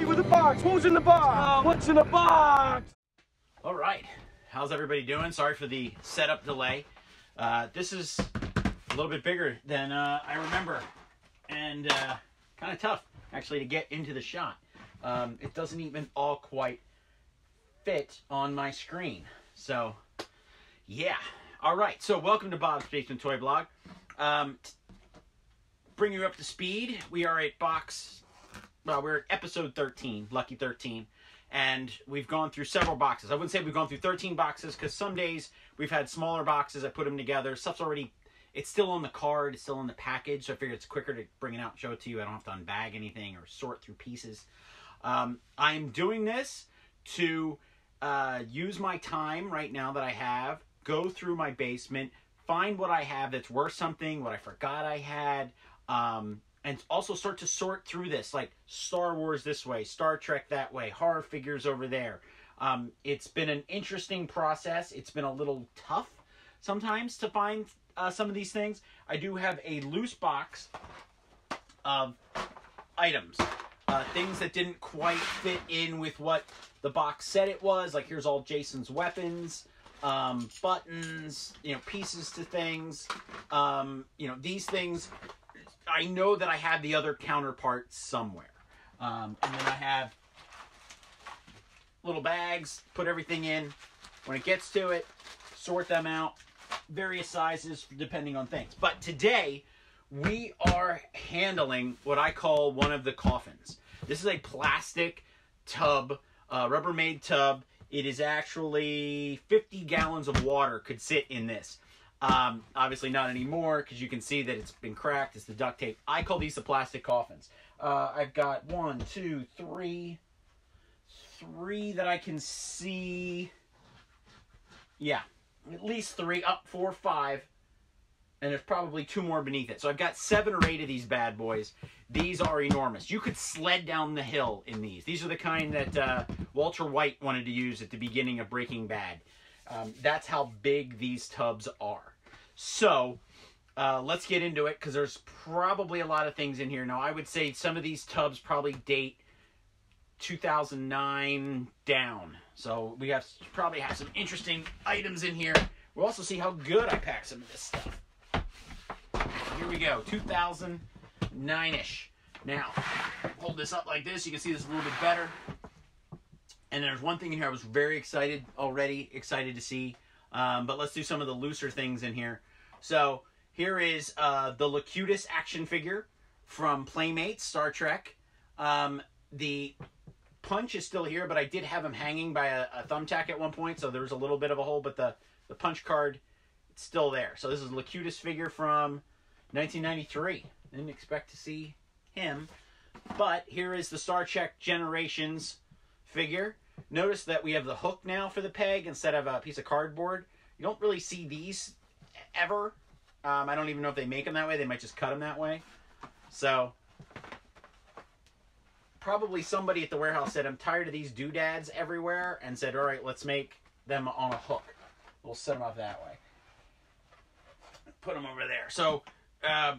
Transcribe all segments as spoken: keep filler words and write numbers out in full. you with a box. What was in the box? Oh, what's in the box? All right. How's everybody doing? Sorry for the setup delay. Uh, this is a little bit bigger than uh, I remember, and uh, kind of tough, actually, to get into the shot. Um, it doesn't even all quite fit on my screen. So, yeah. All right. So, welcome to Bob's Basement Toy Blog. Um, bring you up to speed. We are at box... Well, we're at episode thirteen, Lucky thirteen, and we've gone through several boxes. I wouldn't say we've gone through thirteen boxes, because some days we've had smaller boxes. I put them together. Stuff's already... It's still on the card. It's still in the package, so I figured it's quicker to bring it out and show it to you. I don't have to unbag anything or sort through pieces. Um, I'm doing this to uh, use my time right now that I have, go through my basement, find what I have that's worth something, what I forgot I had, um, and also start to sort through this, like Star Wars this way, Star Trek that way, horror figures over there. Um, it's been an interesting process. It's been a little tough sometimes to find uh, some of these things. I do have a loose box of items. Uh, things that didn't quite fit in with what the box said it was. Like, here's all Jason's weapons, um, buttons, you know, pieces to things. Um, you know, these things, I know that I have the other counterpart somewhere. Um, and then I have little bags, put everything in. When it gets to it, sort them out. Various sizes, depending on things. But today... we are handling what I call one of the coffins. This is a plastic tub, uh, Rubbermaid tub. It is actually fifty gallons of water could sit in this. Um, obviously not anymore, because you can see that it's been cracked. It's the duct tape. I call these the plastic coffins. Uh, I've got one, two, three, three that I can see. Yeah, at least three, up four, five. And there's probably two more beneath it. So I've got seven or eight of these bad boys. These are enormous. You could sled down the hill in these. These are the kind that uh, Walter White wanted to use at the beginning of Breaking Bad. Um, that's how big these tubs are. So uh, let's get into it, because there's probably a lot of things in here. Now, I would say some of these tubs probably date two thousand nine down. So we have probably have some interesting items in here. We'll also see how good I pack some of this stuff. Here we go, two thousand nine-ish. Now, hold this up like this. You can see this a little bit better. And there's one thing in here I was very excited, already excited to see. Um, but let's do some of the looser things in here. So here is uh, the Locutus action figure from Playmates, Star Trek. Um, the punch is still here, but I did have him hanging by a, a thumbtack at one point. So there was a little bit of a hole, but the, the punch card, it's still there. So this is a Locutus figure from... nineteen ninety-three. Didn't expect to see him. But here is the Star Trek Generations figure. Notice that we have the hook now for the peg instead of a piece of cardboard. You don't really see these ever. Um, I don't even know if they make them that way. They might just cut them that way. So, probably somebody at the warehouse said, I'm tired of these doodads everywhere, and said, all right, let's make them on a hook. We'll set them up that way. Put them over there. So, Uh,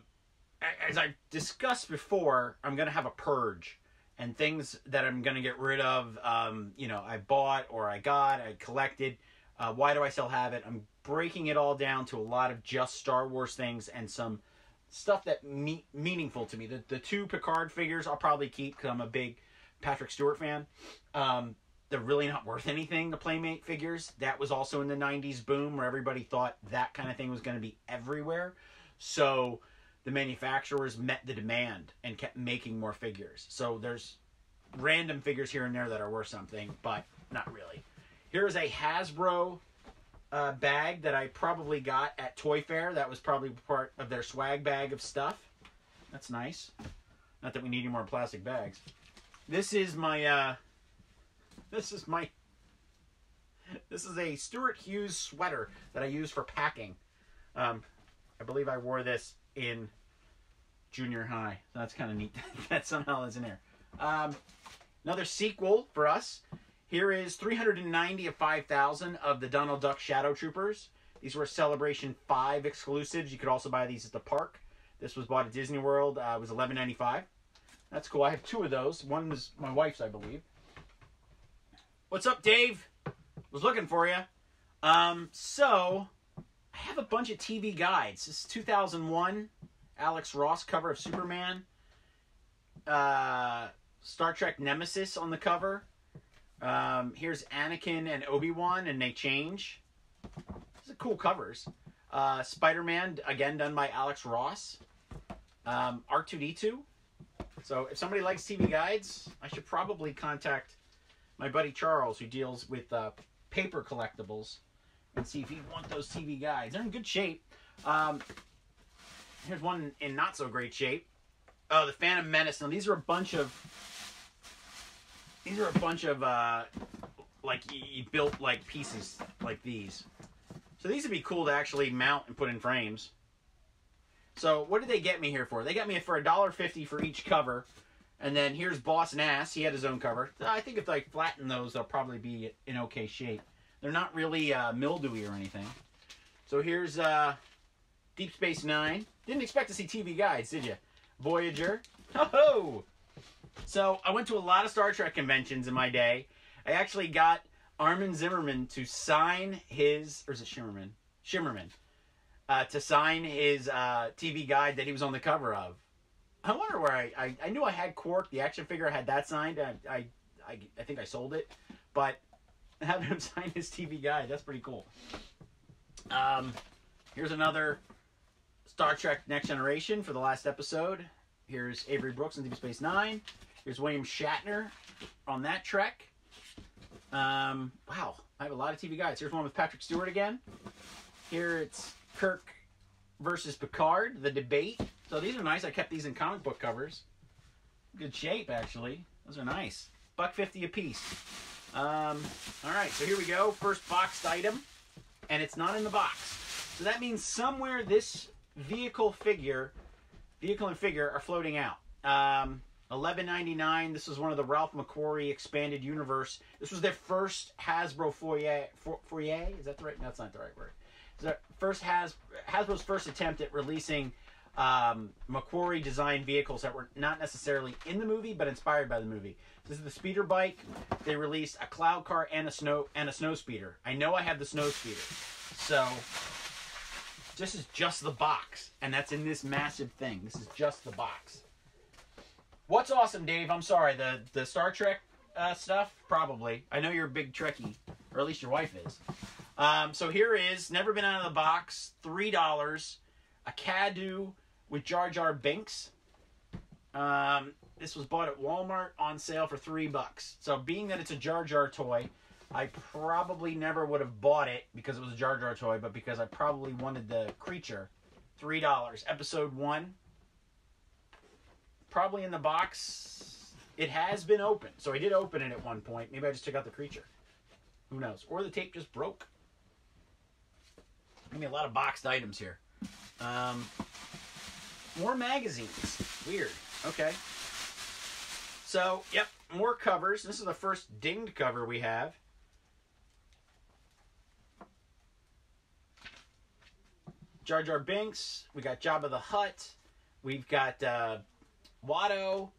as I discussed before, I'm going to have a purge and things that I'm going to get rid of, um, you know, I bought or I got, I collected. Uh, why do I still have it? I'm breaking it all down to a lot of just Star Wars things and some stuff that me meaningful to me. The, the two Picard figures I'll probably keep because I'm a big Patrick Stewart fan. Um, they're really not worth anything, the Playmate figures. That was also in the nineties boom where everybody thought that kind of thing was going to be everywhere. So the manufacturers met the demand and kept making more figures. So there's random figures here and there that are worth something, but not really. Here is a Hasbro uh, bag that I probably got at Toy Fair. That was probably part of their swag bag of stuff. That's nice. Not that we need any more plastic bags. This is my, uh, this is my, this is a Stuart Hughes sweater that I use for packing. Um, I believe I wore this in junior high. So that's kind of neat. That somehow is in there. Um, another sequel for us. Here is three hundred ninety of five thousand of the Donald Duck Shadow Troopers. These were Celebration five exclusives. You could also buy these at the park. This was bought at Disney World. Uh, it was eleven ninety-five. That's cool. I have two of those. One is my wife's, I believe. What's up, Dave? Was looking for you. Um, so, I have a bunch of T V guides. This is two thousand one, Alex Ross cover of Superman. Uh, Star Trek Nemesis on the cover. Um, here's Anakin and Obi-Wan, and they change. These are cool covers. Uh, Spider-Man, again done by Alex Ross. Um, R two D two. So if somebody likes T V guides, I should probably contact my buddy Charles, who deals with uh, paper collectibles, and see if he'd want those T V guides. They're in good shape. Um, here's one in not so great shape. Oh, the Phantom Menace. Now these are a bunch of these are a bunch of uh, like you built like pieces like these. So these would be cool to actually mount and put in frames. So what did they get me here for? They got me for a dollar fifty for each cover. And then here's Boss Nass. He had his own cover. I think if they flatten those, they'll probably be in okay shape. They're not really uh, mildewy or anything. So here's uh, Deep Space Nine. Didn't expect to see T V guides, did you? Voyager. Ho-ho! So I went to a lot of Star Trek conventions in my day. I actually got Armin Zimmerman to sign his... Or is it Shimmerman? Shimmerman. Uh, to sign his uh, T V guide that he was on the cover of. I wonder where I... I, I knew I had Quark, the action figure. I had that signed. I, I, I, I think I sold it. But having him sign his T V guide, that's pretty cool. Um, here's another Star Trek Next Generation for the last episode. Here's Avery Brooks in Deep Space Nine. Here's William Shatner on that trek. Um, wow, I have a lot of T V guides. Here's one with Patrick Stewart again. Here it's Kirk versus Picard, the debate. So these are nice. I kept these in comic book covers. Good shape, actually. Those are nice. Buck fifty a piece. Um, all right, so here we go. First boxed item, and it's not in the box. So that means somewhere this vehicle figure, vehicle and figure are floating out. Um, eleven ninety-nine. This was one of the Ralph McQuarrie expanded universe. This was their first Hasbro foyer. Foyer? Is that the right? No, that's not the right word. It's their first Has Hasbro's first attempt at releasing um, McQuarrie designed vehicles that were not necessarily in the movie but inspired by the movie. This is the speeder bike. They released a cloud car and a snow and a snow speeder. I know I have the snow speeder. So this is just the box, and that's in this massive thing. This is just the box. What's awesome, Dave? I'm sorry, the, the Star Trek uh, stuff? Probably. I know you're a big Trekkie, or at least your wife is. Um, so here is, never been out of the box, three dollars, a Caddo with Jar Jar Binks. Um, this was bought at Walmart on sale for three bucks. So being that it's a Jar Jar toy, I probably never would have bought it because it was a Jar Jar toy, but because I probably wanted the creature. three dollars. Episode one. Probably in the box. It has been opened. So I did open it at one point. Maybe I just took out the creature. Who knows? Or the tape just broke. I mean, a lot of boxed items here. Um, more magazines. Weird. Okay. So, yep. More covers. This is the first dinged cover we have. Jar Jar Binks. We got Jabba the Hutt. We've got... Uh, Watto,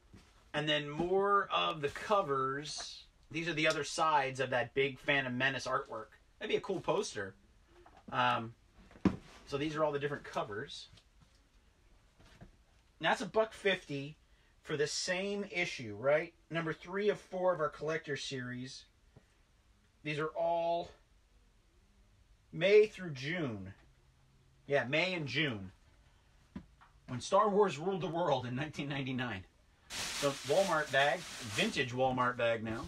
and then more of the covers. These are the other sides of that big Phantom Menace artwork. That'd be a cool poster. Um, so these are all the different covers. Now that's a buck fifty for the same issue, right? Number three of four of our collector series. These are all May through June. Yeah, May and June. When Star Wars ruled the world in nineteen ninety-nine. So Walmart bag, vintage Walmart bag now.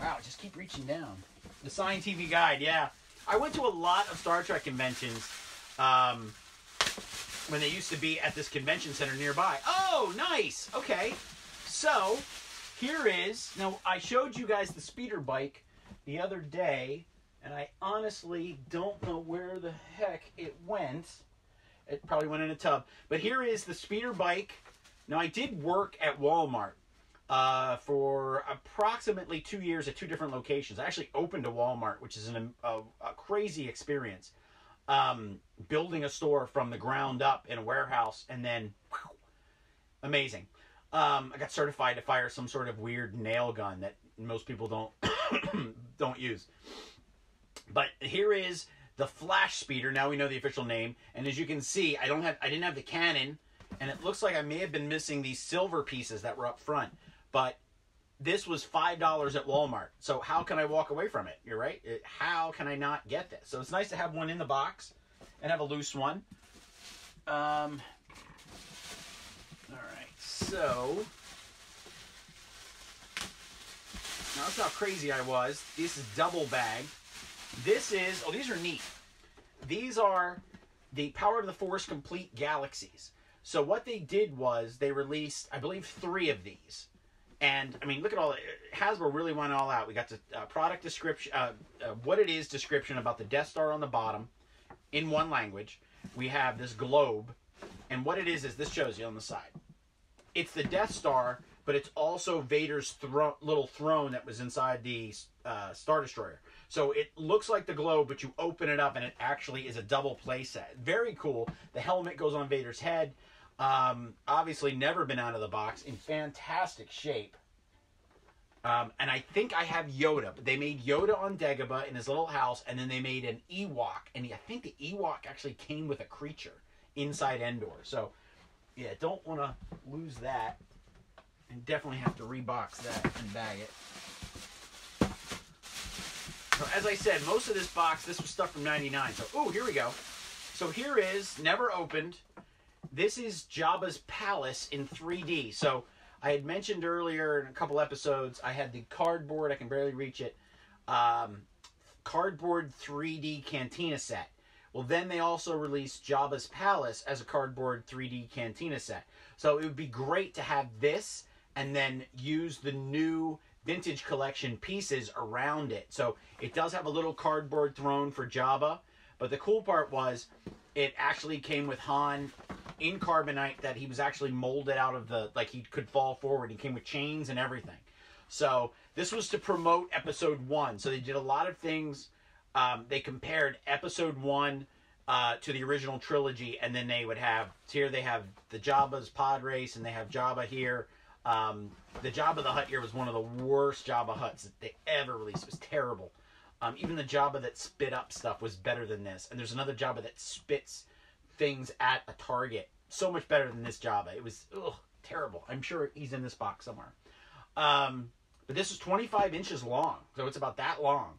Wow, just keep reaching down. The signed T V guide, yeah. I went to a lot of Star Trek conventions um, when they used to be at this convention center nearby. Oh, nice. Okay. So here is, now I showed you guys the speeder bike the other day, and I honestly don't know where the heck it went. It probably went in a tub. But here is the speeder bike. Now, I did work at Walmart uh, for approximately two years at two different locations. I actually opened a Walmart, which is an, a, a crazy experience. Um, building a store from the ground up in a warehouse and then, whew, amazing. Um, I got certified to fire some sort of weird nail gun that most people don't don't use. But here is the Flash Speeder. Now we know the official name, and as you can see, I don't have I didn't have the cannon, and it looks like I may have been missing these silver pieces that were up front. But this was five dollars at Walmart. So how can I walk away from it? You're right. It, how can I not get this? So it's nice to have one in the box and have a loose one. Um, all right. So now that's how crazy I was. This is double bagged. This is, oh, these are neat. These are the Power of the Force Complete Galaxies. So what they did was they released, I believe, three of these. And, I mean, look at all, Hasbro really went all out. We got the uh, product description, uh, uh, what it is description about the Death Star on the bottom in one language. We have this globe. And what it is is this shows you on the side. It's the Death Star, but it's also Vader's thro- little throne that was inside the uh, Star Destroyer. So it looks like the globe, but you open it up and it actually is a double play set. Very cool. The helmet goes on Vader's head. Um, obviously never been out of the box, in fantastic shape. Um, and I think I have Yoda, but they made Yoda on Dagobah in his little house, and then they made an Ewok, and I think the Ewok actually came with a creature inside Endor. So, yeah, don't want to lose that, and definitely have to rebox that and bag it. So, as I said, most of this box, this was stuff from ninety-nine, so, ooh, here we go. So here is, never opened, this is Jabba's Palace in three D. So I had mentioned earlier in a couple episodes, I had the cardboard, I can barely reach it, um, cardboard three D cantina set. Well, then they also released Jabba's Palace as a cardboard three D cantina set. So it would be great to have this and then use the new vintage collection pieces around it. So it does have a little cardboard throne for Jabba, but the cool part was it actually came with Han in carbonite that he was actually molded out of the, like he could fall forward. He came with chains and everything. So this was to promote episode one. So they did a lot of things. Um, they compared episode one uh, to the original trilogy. And then they would have, here they have the Jabba's pod race and they have Jabba here. Um, the Jabba the Hutt here was one of the worst Jabba Hutts that they ever released. It was terrible. Um, even the Jabba that spit up stuff was better than this. And there's another Jabba that spits things at a target. So much better than this Jabba. It was ugh, terrible. I'm sure he's in this box somewhere. Um, but this is twenty-five inches long. So it's about that long.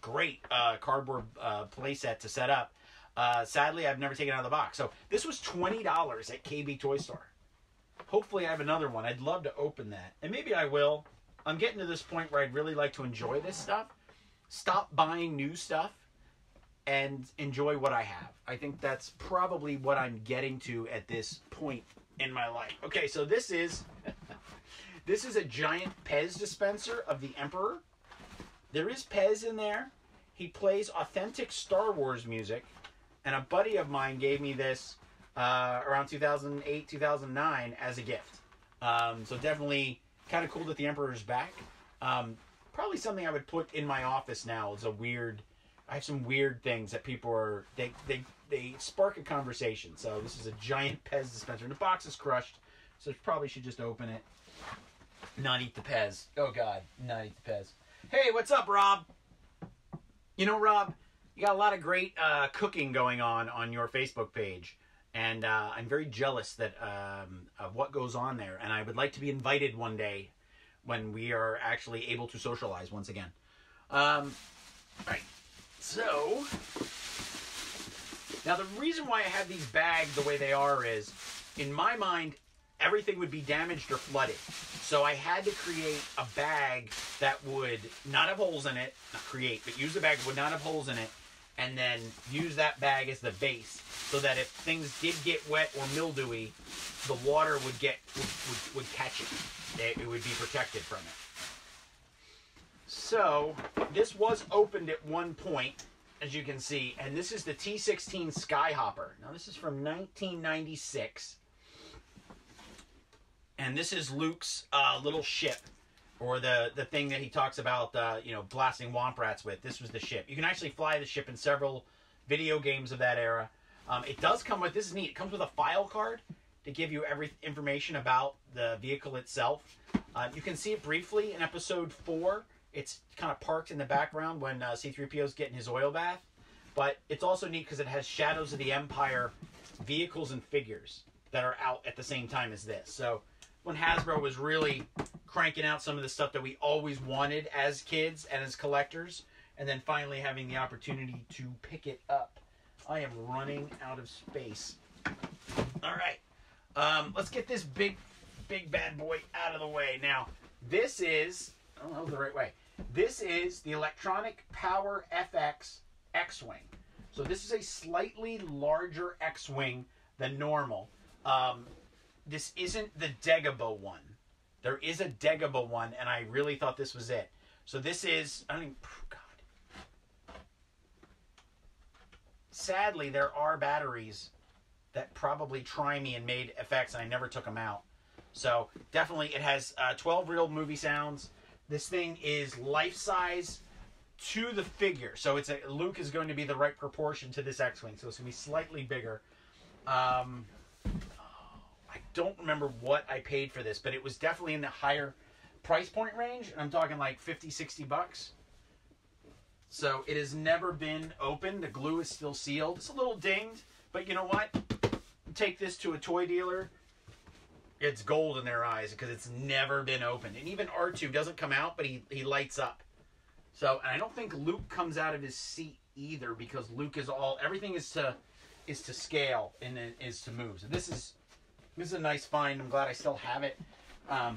Great uh, cardboard uh, playset to set up. Uh, sadly, I've never taken it out of the box. So this was twenty dollars at K B Toy Store. Hopefully I have another one. I'd love to open that. And maybe I will. I'm getting to this point where I'd really like to enjoy this stuff. Stop buying new stuff and enjoy what I have. I think that's probably what I'm getting to at this point in my life. Okay, so this is this is a giant Pez dispenser of the Emperor. There is Pez in there. He plays authentic Star Wars music. And a buddy of mine gave me this uh, around two thousand eight, two thousand nine as a gift. Um, so definitely kind of cool that the Emperor's back. Um, Probably something I would put in my office now is a weird, I have some weird things that people are, they they they spark a conversation. So this is a giant Pez dispenser. And the box is crushed, so you probably should just open it. Not eat the Pez. Oh God, not eat the Pez. Hey, what's up, Rob? You know, Rob, you got a lot of great uh, cooking going on on your Facebook page. And uh, I'm very jealous that um, of what goes on there. And I would like to be invited one day when we are actually able to socialize once again. Um, all right, so now the reason why I have these bagged the way they are is, in my mind, everything would be damaged or flooded. So I had to create a bag that would not have holes in it, not create, but use the bag that would not have holes in it, and then use that bag as the base so that if things did get wet or mildewy, the water would get would, would, would catch it. It would be protected from it. So this was opened at one point, as you can see, and this is the T sixteen Skyhopper. Now this is from nineteen ninety-six, and this is Luke's uh, little ship, or the the thing that he talks about, uh, you know, blasting womp rats with. This was the ship. You can actually fly the ship in several video games of that era. Um, it does come with, this is neat, it comes with a file card to give you every information about the vehicle itself. Uh, you can see it briefly in episode four. It's kind of parked in the background when uh, C three P O's getting his oil bath. But it's also neat because it has Shadows of the Empire vehicles and figures that are out at the same time as this. So when Hasbro was really cranking out some of the stuff that we always wanted as kids and as collectors, and then finally having the opportunity to pick it up. I am running out of space. All right. Um, let's get this big, big bad boy out of the way. Now, this is... Oh, that was the right way. This is the Electronic Power F X X-Wing. So this is a slightly larger X-Wing than normal. Um, this isn't the Dagobah one. There is a Dagobah one, and I really thought this was it. So this is... I mean, oh God. Sadly, there are batteries that probably try me and made effects, and I never took them out. So definitely it has uh, twelve real movie sounds. This thing is life-size to the figure. So it's a, Luke is going to be the right proportion to this X-Wing, so it's going to be slightly bigger. Um, I don't remember what I paid for this, but it was definitely in the higher price point range, and I'm talking like fifty, sixty bucks. So it has never been opened. The glue is still sealed. It's a little dinged, but you know what? Take this to a toy dealer, it's gold in their eyes because it's never been opened. And even R two doesn't come out, but he, he lights up. So, and I don't think Luke comes out of his seat either, because Luke is all, everything is to is to scale and is to move. So this is, this is a nice find. I'm glad I still have it. Um,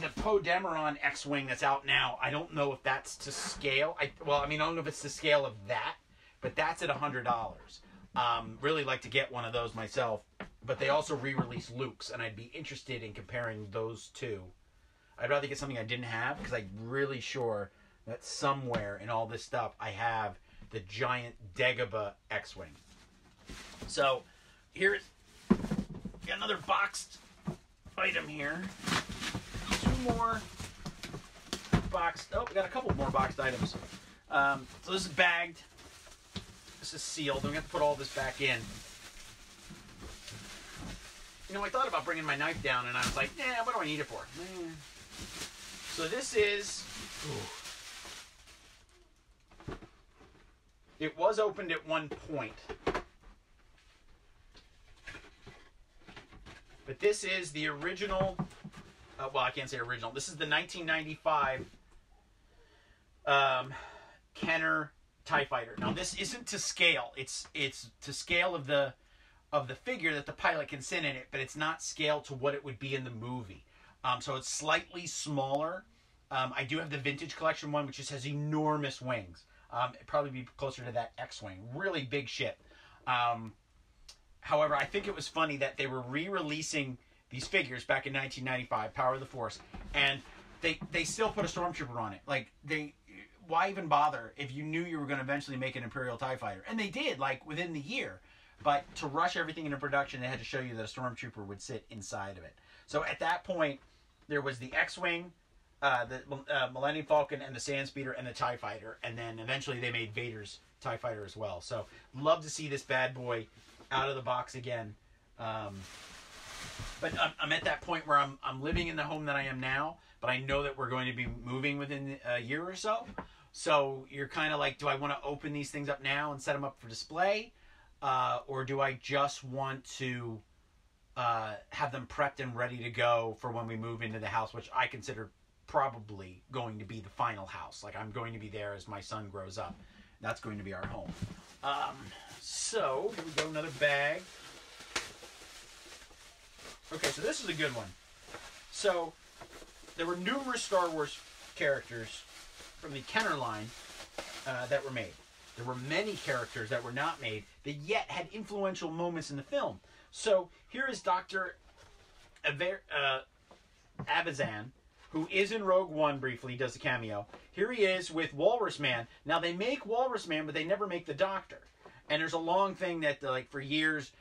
the Poe Dameron X-Wing that's out now, I don't know if that's to scale. I, well, I mean, I don't know if it's the scale of that, but that's at one hundred dollars. Um, really like to get one of those myself, but they also re-release Luke's, and I'd be interested in comparing those two. I'd rather get something I didn't have, because I'm really sure that somewhere in all this stuff I have the giant Dagobah X-Wing. So here's another boxed item here. Two more boxed. Oh, we got a couple more boxed items. Um, so this is bagged. This is sealed. I'm going to have to put all this back in. You know, I thought about bringing my knife down, and I was like, nah, what do I need it for? Nah. So this is... Ooh. It was opened at one point. But this is the original... Uh, well, I can't say original. This is the nineteen ninety-five um, Kenner... TIE Fighter. Now this isn't to scale. It's it's to scale of the of the figure that the pilot can sit in it, but it's not scaled to what it would be in the movie. Um, so it's slightly smaller. Um, I do have the vintage collection one, which just has enormous wings. Um, it'd probably be closer to that X-Wing. Really big ship. Um, however, I think it was funny that they were re-releasing these figures back in nineteen ninety-five, Power of the Force, and they they still put a Stormtrooper on it. Like they. Why even bother if you knew you were going to eventually make an Imperial TIE Fighter? And they did, like, within the year. But to rush everything into production, they had to show you that a Stormtrooper would sit inside of it. So at that point, there was the X-Wing, uh, the uh, Millennium Falcon, and the Sandspeeder, and the TIE Fighter. And then eventually they made Vader's TIE Fighter as well. So love to see this bad boy out of the box again. Um, but I'm, I'm at that point where I'm, I'm living in the home that I am now. But I know that we're going to be moving within a year or so. So you're kind of like, do I want to open these things up now and set them up for display? Uh, or do I just want to uh, have them prepped and ready to go for when we move into the house, which I consider probably going to be the final house. Like I'm going to be there as my son grows up. That's going to be our home. Um, so here we go, another bag. Okay, so this is a good one. So there were numerous Star Wars characters from the Kenner line uh, that were made. There were many characters that were not made that yet had influential moments in the film. So here is Doctor Aver uh, Evazan, who is in Rogue One briefly, does a cameo. Here he is with Walrus Man. Now they make Walrus Man, but they never make the Doctor. And there's a long thing that like for years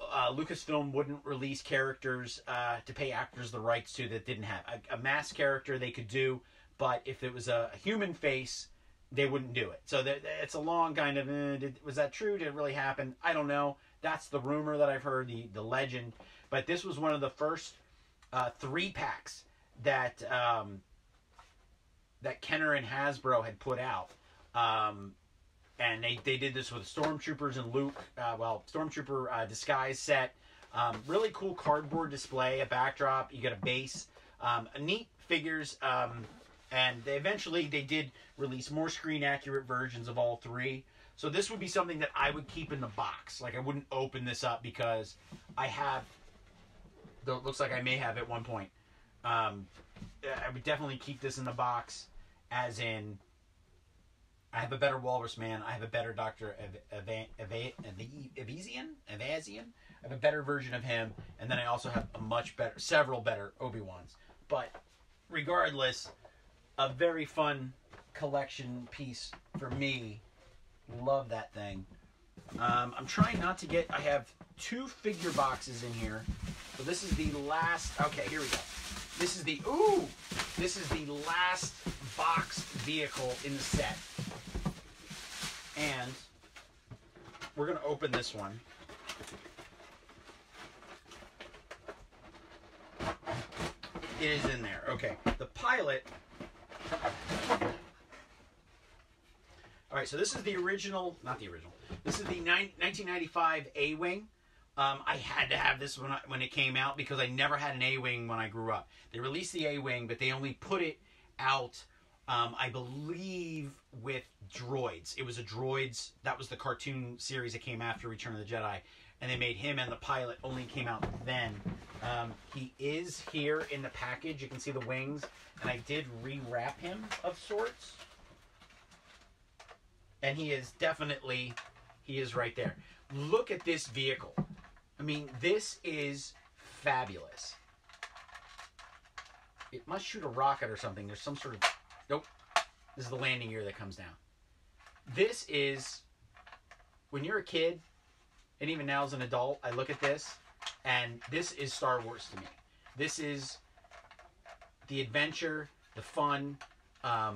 uh, Lucasfilm wouldn't release characters uh, to pay actors the rights to that didn't have. A, a mass character they could do, but if it was a human face, they wouldn't do it. So it's a long kind of, eh, did, was that true? Did it really happen? I don't know. That's the rumor that I've heard, the, the legend. But this was one of the first uh, three packs that um, that Kenner and Hasbro had put out. Um, and they, they did this with Stormtroopers and Luke, uh, well, Stormtrooper uh, disguise set. Um, really cool cardboard display, a backdrop. You got a base, um, neat figures. Um, and they eventually they did release more screen accurate versions of all three. So this would be something that I would keep in the box. Like, I wouldn't open this up because I have, though it looks like I may have at one point. Um, I would definitely keep this in the box, as in, I have a better Walrus Man. I have a better Doctor Evazan. Evazan. I have a better version of him. And then I also have a much better, several better Obi-Wans. But regardless, a very fun collection piece for me. Love that thing. Um, I'm trying not to get... I have two figure boxes in here. So this is the last... Okay, here we go. This is the... Ooh! This is the last box vehicle in the set. And we're going to open this one. It is in there. Okay. The pilot... All right, so this is the original, not the original, this is the nineteen ninety-five A-Wing. Um, I had to have this when, I, when it came out because I never had an A-Wing when I grew up. They released the A-Wing, but they only put it out, um, I believe, with Droids. It was a Droids, that was the cartoon series that came after Return of the Jedi, and they made him and the pilot only came out then. Um, he is here in the package. You can see the wings, and I did rewrap him of sorts. And he is definitely, he is right there. Look at this vehicle. I mean, this is fabulous. It must shoot a rocket or something. There's some sort of, nope. This is the landing gear that comes down. This is, when you're a kid, and even now as an adult, I look at this, and this is Star Wars to me. This is the adventure, the fun, um,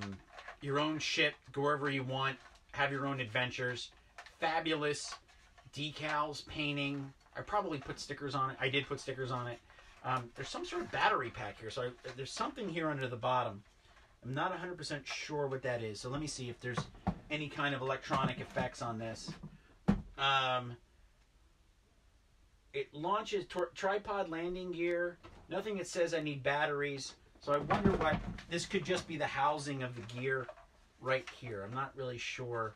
your own ship, go wherever you want, have your own adventures. Fabulous decals, painting. I probably put stickers on it. I did put stickers on it. Um, there's some sort of battery pack here. So I, there's something here under the bottom. I'm not one hundred percent sure what that is. So let me see if there's any kind of electronic effects on this. Um, it launches tripod landing gear. Nothing that says I need batteries. So I wonder what, this could just be the housing of the gear right here. I'm not really sure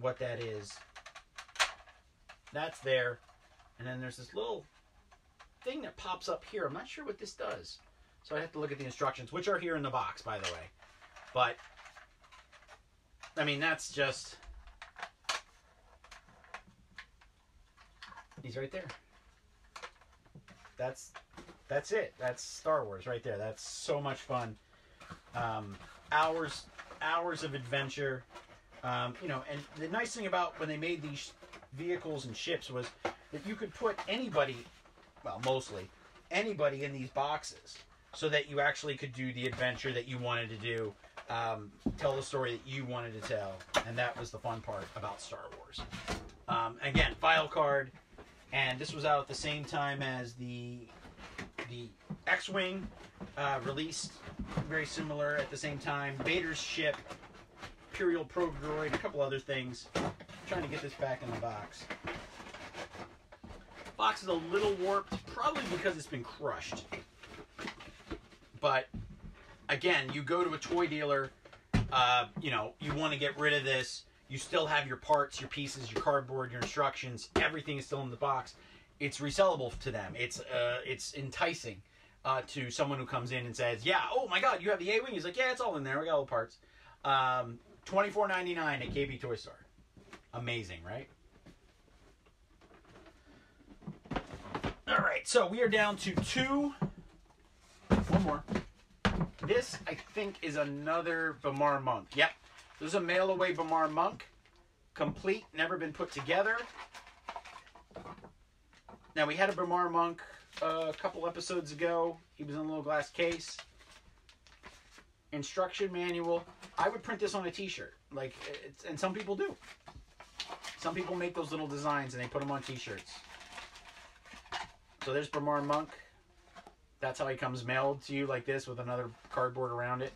what that is. That's there. And then there's this little thing that pops up here. I'm not sure what this does. So I have to look at the instructions, which are here in the box, by the way. But, I mean, that's just, he's right there. That's... That's it. That's Star Wars right there. That's so much fun. Um, hours, hours of adventure. Um, you know, and the nice thing about when they made these vehicles and ships was that you could put anybody, well, mostly, anybody in these boxes so that you actually could do the adventure that you wanted to do, um, tell the story that you wanted to tell, and that was the fun part about Star Wars. Um, again, file card, and this was out at the same time as the... The X-Wing uh, released, very similar at the same time. Vader's ship, Imperial probe droid, a couple other things. I'm trying to get this back in the box. Box is a little warped, probably because it's been crushed. But again, you go to a toy dealer, uh, you know, you want to get rid of this. You still have your parts, your pieces, your cardboard, your instructions. Everything is still in the box. It's resellable to them. It's uh, it's enticing uh, to someone who comes in and says, yeah, oh my God, you have the A-Wing? He's like, yeah, it's all in there. We got all the parts. Um, twenty-four ninety-nine at K B Toy Store. Amazing, right? All right, so we are down to two. One more. This, I think, is another Bermar Monk. Yep. This is a mail-away Bermar Monk. Complete, never been put together. Now, we had a Bermar Monk uh, a couple episodes ago. He was in a little glass case. Instruction manual. I would print this on a t-shirt. Like, it's, and some people do. Some people make those little designs and they put them on t-shirts. So there's Bermar Monk. That's how he comes mailed to you like this with another cardboard around it.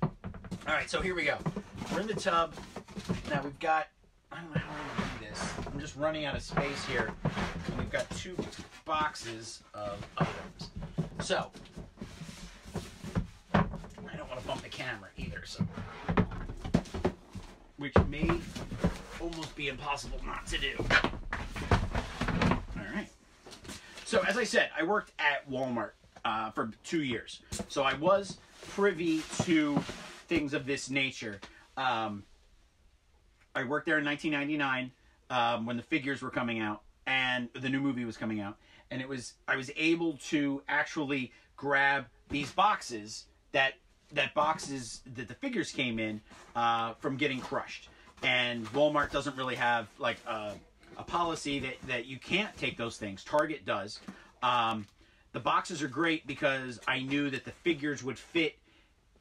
All right, so here we go. We're in the tub. Now we've got, I don't know how I'm going to do this. I'm just running out of space here. And we've got two boxes of items. So, I don't want to bump the camera either, so. Which may almost be impossible not to do. So, as I said, I worked at Walmart uh, for two years. So I was privy to things of this nature. Um, I worked there in nineteen ninety-nine um, when the figures were coming out and the new movie was coming out. And it was I was able to actually grab these boxes that, that boxes that the figures came in uh, from getting crushed. And Walmart doesn't really have, like, a... a policy that, that you can't take those things. Target does. Um, the boxes are great because I knew that the figures would fit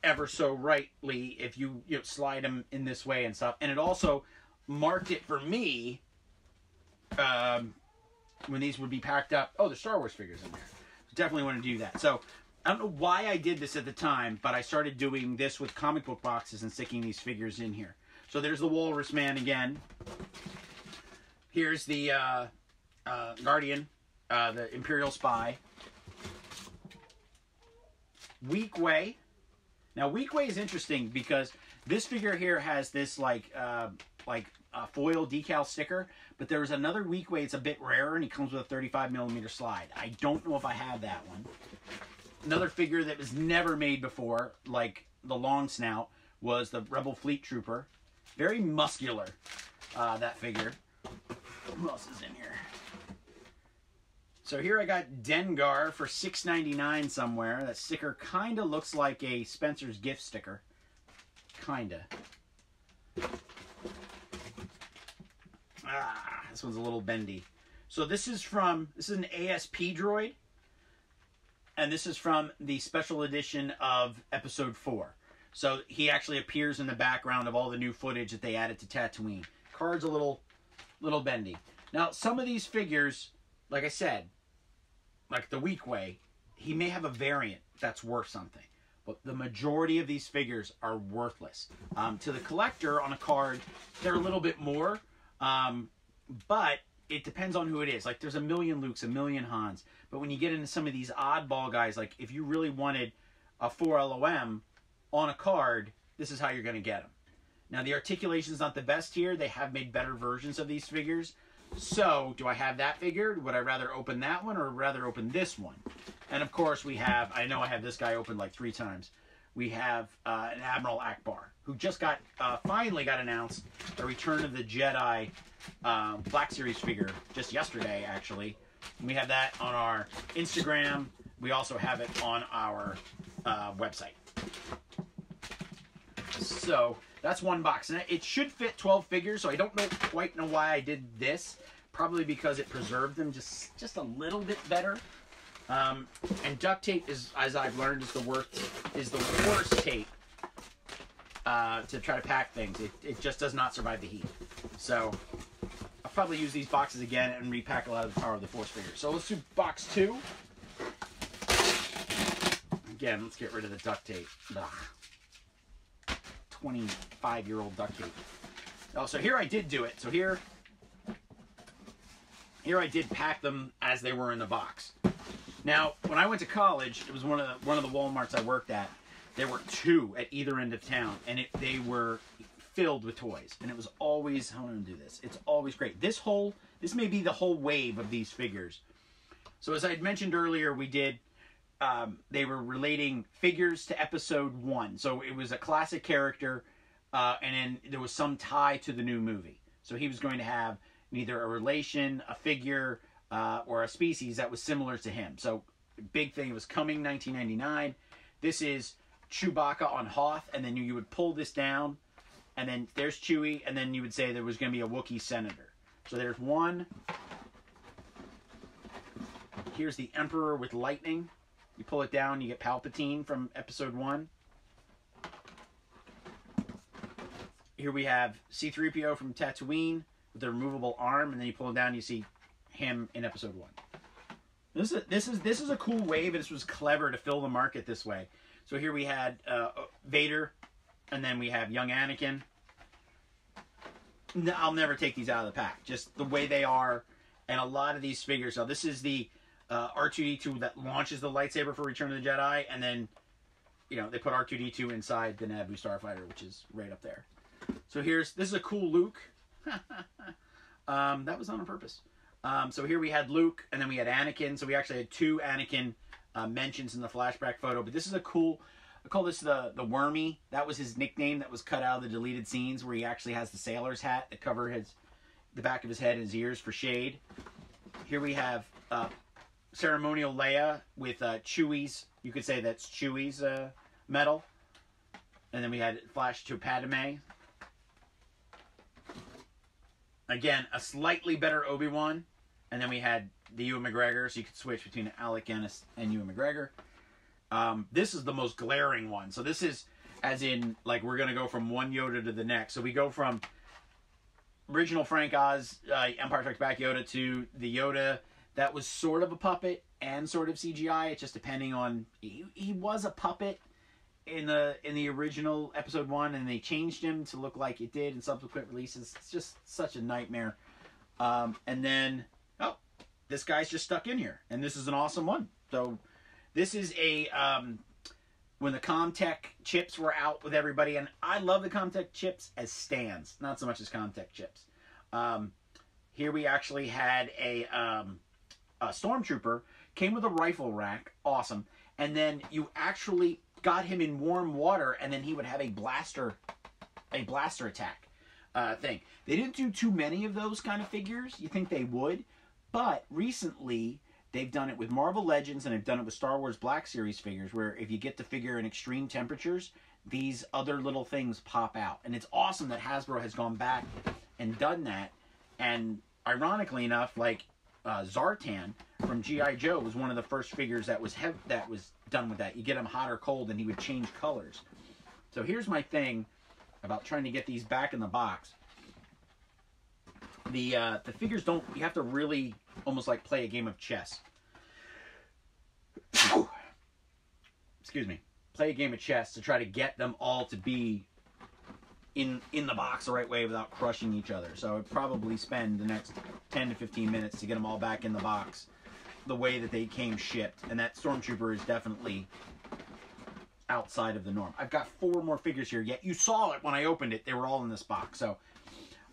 ever so rightly if you, you know, slide them in this way and stuff. And it also marked it for me um, when these would be packed up. Oh, there's Star Wars figures in there. Definitely want to do that. So I don't know why I did this at the time, but I started doing this with comic book boxes and sticking these figures in here. So there's the Walrus Man again. Here's the uh, uh, Guardian, uh, the Imperial Spy. Weakway. Now, Weakway is interesting because this figure here has this, like, uh, like uh, foil decal sticker. But there's another Weakway. It's a bit rarer, and it comes with a thirty-five millimeter slide. I don't know if I have that one. Another figure that was never made before, like the Long Snout, was the Rebel Fleet Trooper. Very muscular, uh, that figure. Who else is in here? So here I got Dengar for six ninety-nine somewhere. That sticker kind of looks like a Spencer's Gift sticker. Kinda. Ah, this one's a little bendy. So this is from, this is an A S P droid. And this is from the special edition of Episode four. So he actually appears in the background of all the new footage that they added to Tatooine. Card's a little... little bendy. Now, some of these figures, like I said, like the Weakway, he may have a variant that's worth something. But the majority of these figures are worthless. Um, to the collector on a card, they're a little bit more. Um, but it depends on who it is. Like, there's a million Lukes, a million Hans. But when you get into some of these oddball guys, like, if you really wanted a four L O M on a card, this is how you're going to get them. Now, the articulation's not the best here. They have made better versions of these figures. So, do I have that figure? Would I rather open that one or rather open this one? And, of course, we have... I know I have this guy opened like three times. We have uh, an Admiral Akbar, who just got... Uh, finally got announced a Return of the Jedi uh, Black Series figure just yesterday, actually. And we have that on our Instagram. We also have it on our uh, website. So... that's one box. And it should fit twelve figures, so I don't know quite know why I did this. Probably because it preserved them just, just a little bit better. Um, and duct tape, is, as I've learned, is the worst, is the worst tape uh, to try to pack things. It, it just does not survive the heat. So I'll probably use these boxes again and repack a lot of the Power of the Force figures. So let's do box two. Again, let's get rid of the duct tape. Ugh. twenty-five year old duct tape. Oh, so here I did do it. So here, here I did pack them as they were in the box. Now, when I went to college, it was one of the, one of the Walmarts I worked at. There were two at either end of town, and it, they were filled with toys. And it was always, how am I going to do this? It's always great. This whole, this may be the whole wave of these figures. So as I had mentioned earlier, we did. Um, they were relating figures to episode one. So it was a classic character, uh, and then there was some tie to the new movie. So he was going to have either a relation, a figure, uh, or a species that was similar to him. So big thing, it was coming nineteen ninety-nine. This is Chewbacca on Hoth, and then you, you would pull this down, and then there's Chewie, and then you would say there was going to be a Wookiee senator. So there's one. Here's the Emperor with lightning. You pull it down, you get Palpatine from episode one. here we have C three P O from Tatooine with the removable arm, and then you pull it down and you see him in episode one. This is, this is, this is a cool wave, and this was clever to fill the market this way. So here we had uh, Vader, and then we have young Anakin. No, I'll never take these out of the pack, just the way they are, and a lot of these figures. Now this is the uh, R two D two that launches the lightsaber for Return of the Jedi, and then, you know, they put R two D two inside the Naboo Starfighter, which is right up there. So here's, this is a cool Luke. um, that was on purpose. Um, so here we had Luke, and then we had Anakin. So we actually had two Anakin uh, mentions in the flashback photo. But this is a cool, I call this the, the Wormy. That was his nickname that was cut out of the deleted scenes, where he actually has the sailor's hat that cover his, the back of his head and his ears for shade. Here we have uh, Ceremonial Leia with uh, Chewie's, you could say that's Chewie's uh, medal. And then we had flash to Padme. Again, a slightly better Obi-Wan. And then we had the Ewan McGregor, so you could switch between Alec Guinness and Ewan McGregor. Um, this is the most glaring one. So this is, as in, like, we're going to go from one Yoda to the next. So we go from original Frank Oz, uh, Empire Strikes Back Yoda, to the Yoda that was sort of a puppet and sort of C G I. It's just depending on... He, he was a puppet in the in the original episode one, and they changed him to look like it did in subsequent releases. It's just such a nightmare. Um, and then, oh, this guy's just stuck in here, and this is an awesome one. So this is a, um, when the Comtech chips were out with everybody, and I love the Comtech chips as stands, not so much as Comtech chips. Um, here we actually had a, um, a Stormtrooper, came with a rifle rack, awesome, and then you actually got him in warm water, and then he would have a blaster, a blaster attack uh, thing. They didn't do too many of those kind of figures. You think they would, but recently they've done it with Marvel Legends, and they've done it with Star Wars Black Series figures, where if you get the figure in extreme temperatures, these other little things pop out. And it's awesome that Hasbro has gone back and done that. And ironically enough, like uh, Zartan from G I Joe was one of the first figures that was heavy, that was done with that. You get him hot or cold and he would change colors. So here's my thing about trying to get these back in the box. The uh, the figures don't, you have to really almost like play a game of chess. Excuse me. Play a game of chess to try to get them all to be in, in the box the right way without crushing each other. So I would probably spend the next ten to fifteen minutes to get them all back in the box the way that they came shipped, and that Stormtrooper is definitely outside of the norm. I've got four more figures here yet. You saw it when I opened it. They were all in this box. So,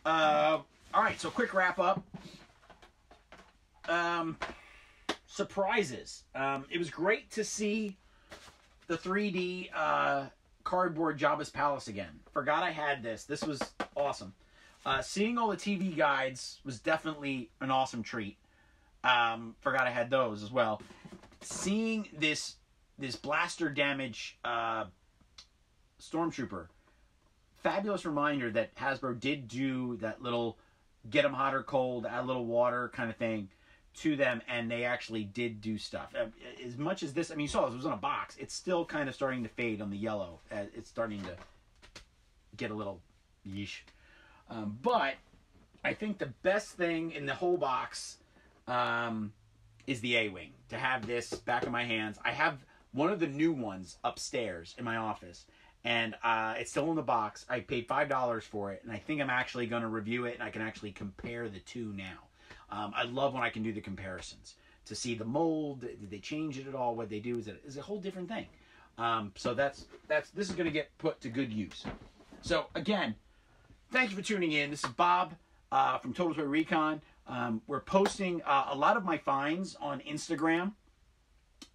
uh, all right, so quick wrap up. Um, surprises. Um, it was great to see the three D uh, cardboard Jabba's Palace again. Forgot I had this. This was awesome. Uh, seeing all the T V guides was definitely an awesome treat. Um, forgot I had those as well. Seeing this this blaster damage uh, Stormtrooper, fabulous reminder that Hasbro did do that little get them hot or cold, add a little water kind of thing to them, and they actually did do stuff. As much as this, I mean, you saw this, it was in a box. It's still kind of starting to fade on the yellow. It's starting to get a little yeesh. Um, but I think the best thing in the whole box um is the A-Wing. To have this back in my hands, I have one of the new ones upstairs in my office, and uh it's still in the box. I paid five dollars for it, and I think I'm actually going to review it, and I can actually compare the two now. um I love when I can do the comparisons to see the mold. Did they change it at all? What they do is it is a whole different thing. Um so that's that's this is going to get put to good use. So again, thank you for tuning in. This is Bob uh from Total Toy Recon. Um, we're posting uh, a lot of my finds on Instagram,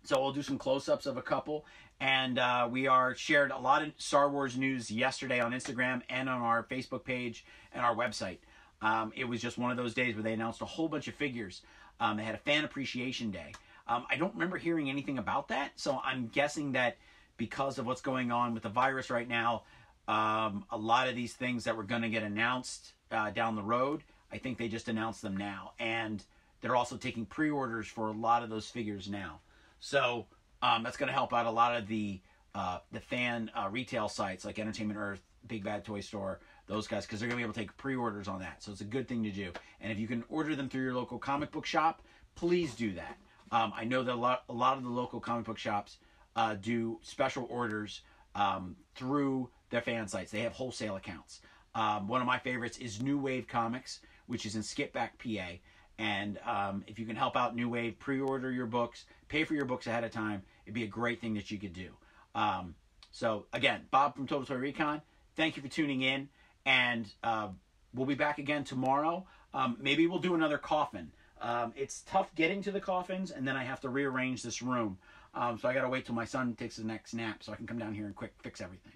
so I'll do some close-ups of a couple, and uh, we are shared a lot of Star Wars news yesterday on Instagram and on our Facebook page and our website. Um, it was just one of those days where they announced a whole bunch of figures. Um, they had a fan appreciation day. Um, I don't remember hearing anything about that, so I'm guessing that because of what's going on with the virus right now, um, a lot of these things that were going to get announced uh, down the road, I think they just announced them now, and they're also taking pre-orders for a lot of those figures now. So um, that's going to help out a lot of the uh, the fan uh, retail sites like Entertainment Earth, Big Bad Toy Store, those guys, because they're going to be able to take pre-orders on that. So it's a good thing to do. And if you can order them through your local comic book shop, please do that. Um, I know that a lot, a lot of the local comic book shops uh, do special orders um, through their fan sites. They have wholesale accounts. Um, one of my favorites is New Wave Comics, which is in Skipback, P A. And um, if you can help out New Wave, pre-order your books, pay for your books ahead of time. It'd be a great thing that you could do. Um, so, again, Bob from Total Toy Recon, thank you for tuning in. And uh, we'll be back again tomorrow. Um, maybe we'll do another coffin. Um, it's tough getting to the coffins, and then I have to rearrange this room. Um, so I got to wait till my son takes his next nap so I can come down here and quick fix everything.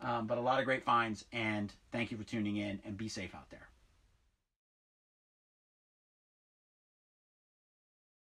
Um, but a lot of great finds, and thank you for tuning in, and be safe out there.